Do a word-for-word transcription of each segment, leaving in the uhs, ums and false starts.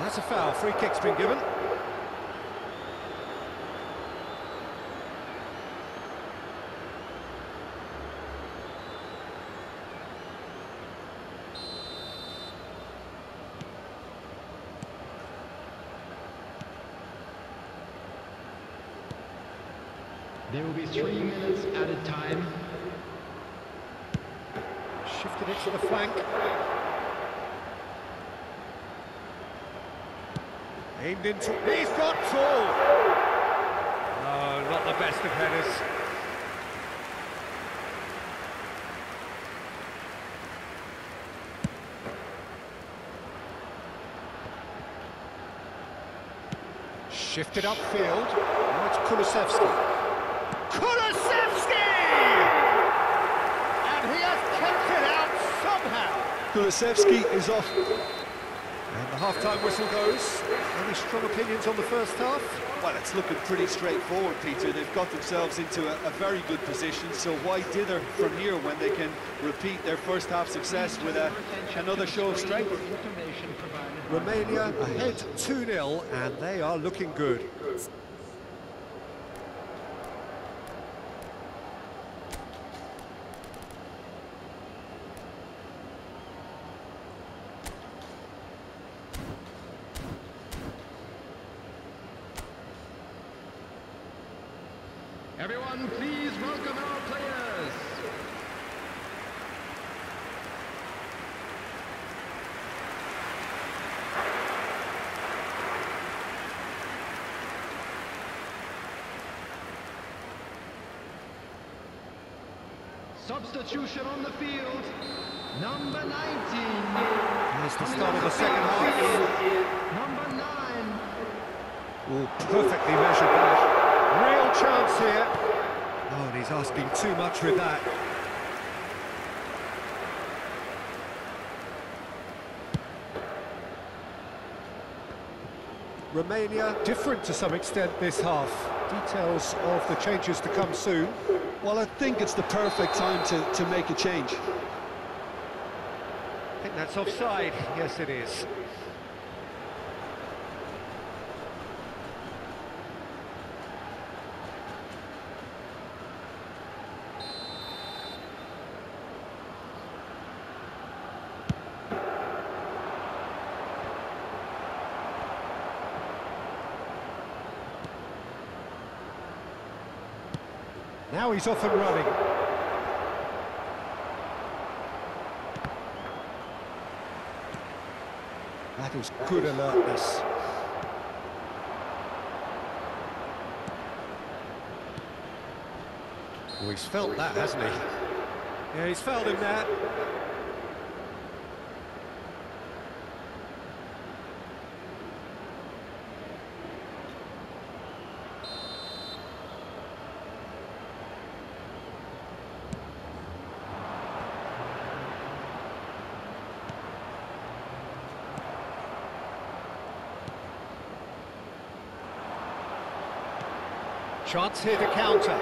And that's a foul. Free kick's been given. There will be three minutes added time. Shifted it to the flank. Aimed into... He's got through! Oh, not the best of headers. Shifted upfield. Now it's Kulusevski. Kulusevski! And he has kept it out somehow. Kulusevski is off. And the half-time whistle goes. Any strong opinions on the first half? Well, it's looking pretty straightforward, Peter. They've got themselves into a, a very good position, so why dither from here when they can repeat their first half success with a, another show of strength? Romania ahead two nil, and they are looking good. Everyone, please welcome our players. Substitution on the field, number nineteen. That's the start of the second half. Number nine. Oh, perfectly measured that. Real chance here. Oh, and he's asking too much with that. Romania different to some extent this half. Details of the changes to come soon. Well, I think it's the perfect time to, to make a change. I think that's offside. Yes, it is. Now he's off and running. That was good alertness. Well, he's felt that, hasn't he? Yeah, he's felt him there. Chance here to counter.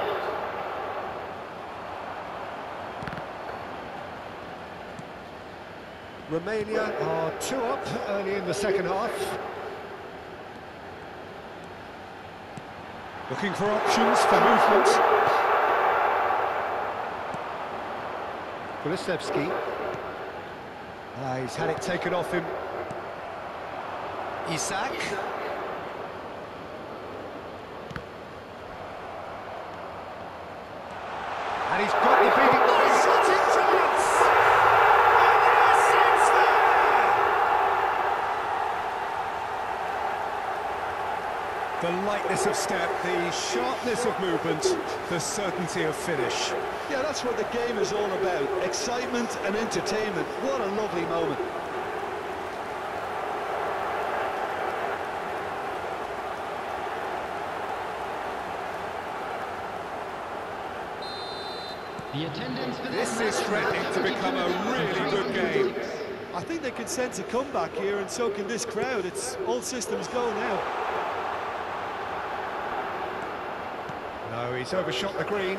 Romania are two up early in the second half. Looking for options for movement. Kulusevski. Uh, he's had it taken off him. Isak. And he's got the big... Oh, he's got his chance! And the assist's there! The lightness of step, the sharpness of movement, the certainty of finish. Yeah, that's what the game is all about. Excitement and entertainment. What a lovely moment. This is threatening to become a really good game. I think they can sense a comeback here, and so can this crowd. It's all systems go now. No, he's overshot the green.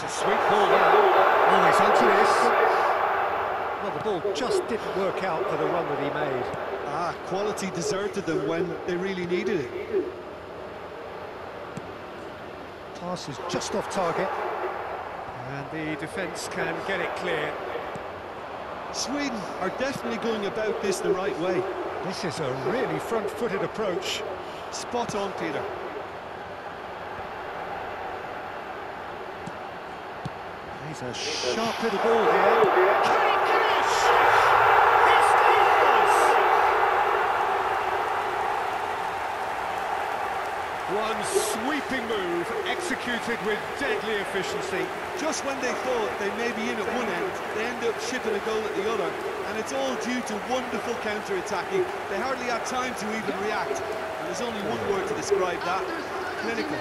That's a sweet ball there. Well, he's onto this. Well, the ball just didn't work out for the run that he made. Ah, quality deserted them when they really needed it. Pass is just off target. And the defence can get it clear. Sweden are definitely going about this the right way. This is a really front-footed approach. Spot on, Peter. He's a sharp little ball here. Can he finish? He scores! One sweeping move, executed with deadly efficiency. Just when they thought they may be in at one end, they end up shipping a goal at the other. And it's all due to wonderful counter-attacking. They hardly had time to even react. And there's only one word to describe that. Clinical.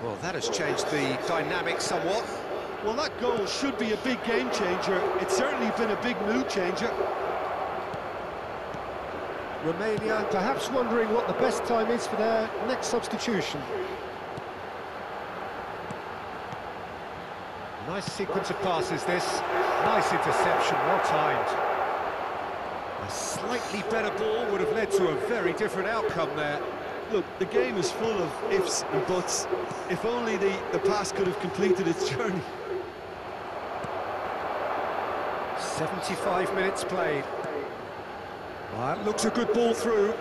Well, that has changed the dynamic somewhat. Well, that goal should be a big game changer. It's certainly been a big mood changer. Romania perhaps wondering what the best time is for their next substitution. Nice sequence of passes, this. Nice interception, well timed. A slightly better ball would have led to a very different outcome there. Look, the game is full of ifs and buts. If only the, the pass could have completed its journey. seventy-five minutes played. Well, that looks a good ball through.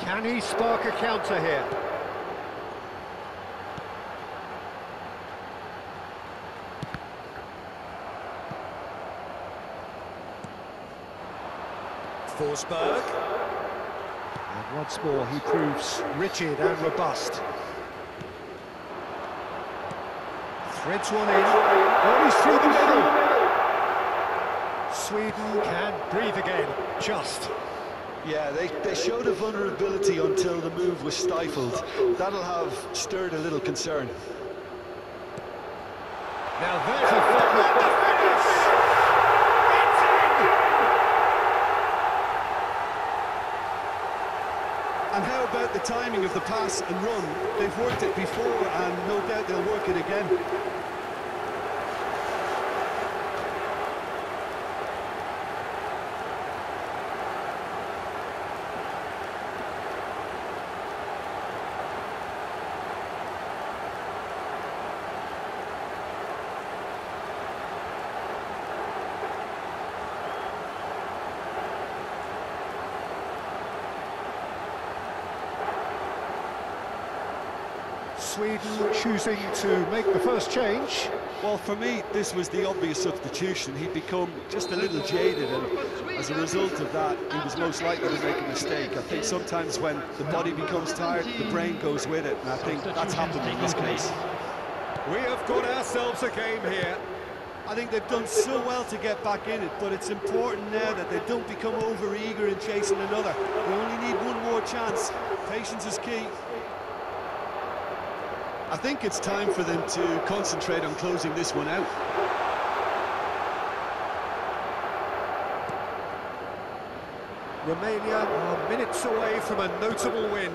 Can he spark a counter here? Forsberg, and once more he proves rigid and robust. Threads one in, and he's through the middle. Sweden can breathe again, just. Yeah, they, they showed a vulnerability until the move was stifled. That'll have stirred a little concern. Now there's a And how about the timing of the pass and run? They've worked it before, and no doubt they'll work it again. Sweden choosing to make the first change. Well, for me, this was the obvious substitution. He'd become just a little jaded, and as a result of that, he was most likely to make a mistake. I think sometimes when the body becomes tired, the brain goes with it, and I think that's happened in this case. We have got ourselves a game here. I think they've done so well to get back in it, but it's important now that they don't become over-eager in chasing another. We only need one more chance. Patience is key. I think it's time for them to concentrate on closing this one out. Romania are minutes away from a notable win.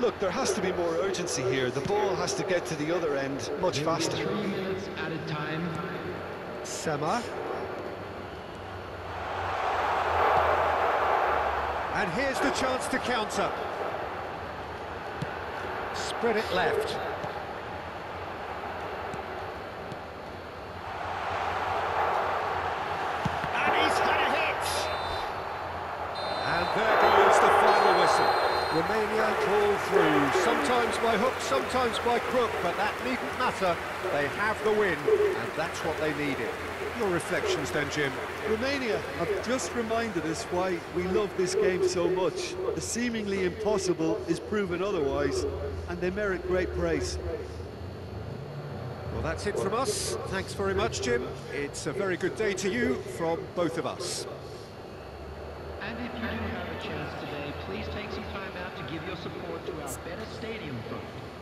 Look, there has to be more urgency here. The ball has to get to the other end much faster. Three minutes at a time. Sema. And here's the chance to counter. Spread it left. And he's had a hit! And there goes the final whistle. Romania pull through, sometimes by hook, sometimes by crook, but that needn't matter. They have the win, and that's what they needed. Your reflections then, Jim? Romania have just reminded us why we love this game so much. The seemingly impossible is proven otherwise, and they merit great praise. Well, that's it from us. Thanks very much, Jim. It's a very good day to you from both of us. And if you do have a chance today, please take some time out to give your support to our Better Stadium Fund.